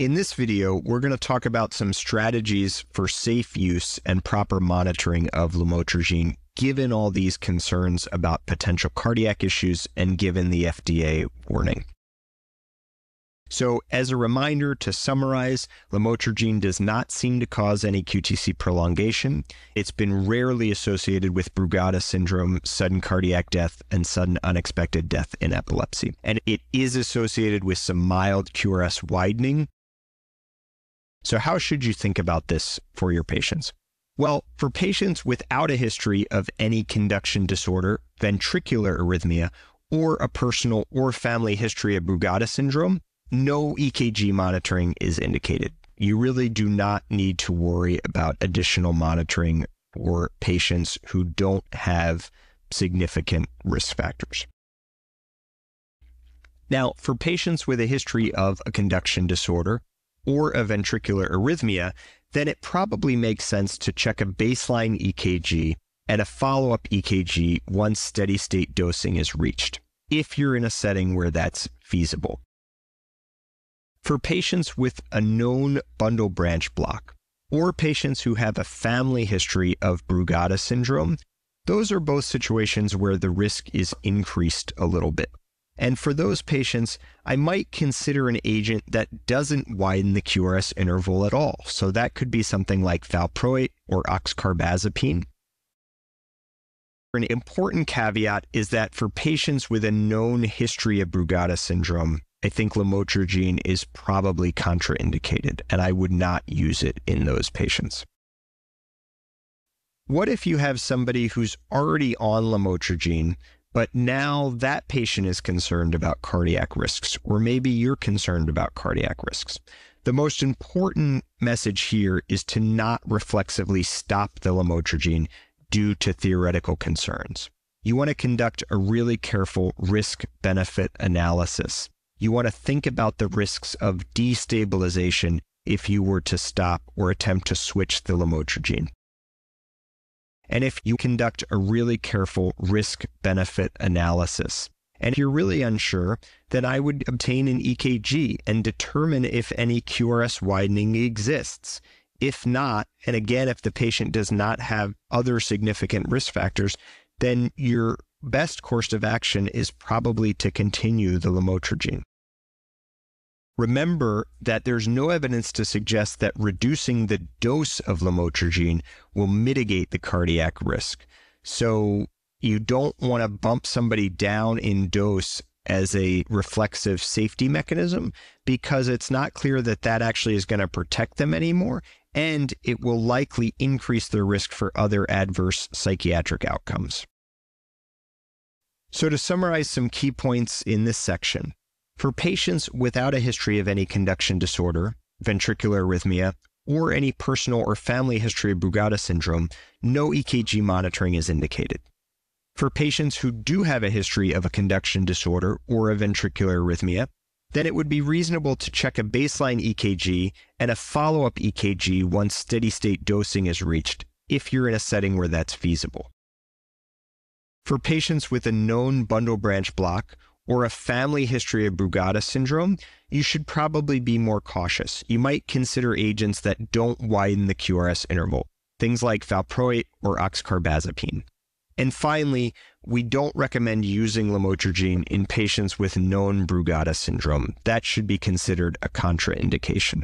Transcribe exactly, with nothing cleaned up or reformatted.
In this video, we're going to talk about some strategies for safe use and proper monitoring of lamotrigine, given all these concerns about potential cardiac issues and given the F D A warning. So as a reminder, to summarize, lamotrigine does not seem to cause any Q T C prolongation. It's been rarely associated with Brugada syndrome, sudden cardiac death, and sudden unexpected death in epilepsy. And it is associated with some mild Q R S widening. So how should you think about this for your patients? Well, for patients without a history of any conduction disorder, ventricular arrhythmia, or a personal or family history of Brugada syndrome, no E K G monitoring is indicated. You really do not need to worry about additional monitoring for patients who don't have significant risk factors. Now, for patients with a history of a conduction disorder, or a ventricular arrhythmia, then it probably makes sense to check a baseline E K G and a follow-up E K G once steady-state dosing is reached, if you're in a setting where that's feasible. For patients with a known bundle branch block, or patients who have a family history of Brugada syndrome, those are both situations where the risk is increased a little bit. And for those patients, I might consider an agent that doesn't widen the Q R S interval at all. So that could be something like valproate or oxcarbazepine. An important caveat is that for patients with a known history of Brugada syndrome, I think lamotrigine is probably contraindicated, and I would not use it in those patients. What if you have somebody who's already on lamotrigine, but now that patient is concerned about cardiac risks, or maybe you're concerned about cardiac risks? The most important message here is to not reflexively stop the lamotrigine due to theoretical concerns. You want to conduct a really careful risk-benefit analysis. You want to think about the risks of destabilization if you were to stop or attempt to switch the lamotrigine. And if you conduct a really careful risk-benefit analysis, and you're really unsure, then I would obtain an E K G and determine if any Q R S widening exists. If not, and again, if the patient does not have other significant risk factors, then your best course of action is probably to continue the lamotrigine. Remember that there's no evidence to suggest that reducing the dose of lamotrigine will mitigate the cardiac risk. So you don't want to bump somebody down in dose as a reflexive safety mechanism, because it's not clear that that actually is going to protect them anymore, and it will likely increase their risk for other adverse psychiatric outcomes. So to summarize some key points in this section, for patients without a history of any conduction disorder, ventricular arrhythmia, or any personal or family history of Brugada syndrome, no E K G monitoring is indicated. For patients who do have a history of a conduction disorder or a ventricular arrhythmia, then it would be reasonable to check a baseline E K G and a follow-up E K G once steady-state dosing is reached, if you're in a setting where that's feasible. For patients with a known bundle branch block, or a family history of Brugada syndrome, you should probably be more cautious. You might consider agents that don't widen the Q R S interval, things like valproate or oxcarbazepine. And finally, we don't recommend using lamotrigine in patients with known Brugada syndrome. That should be considered a contraindication.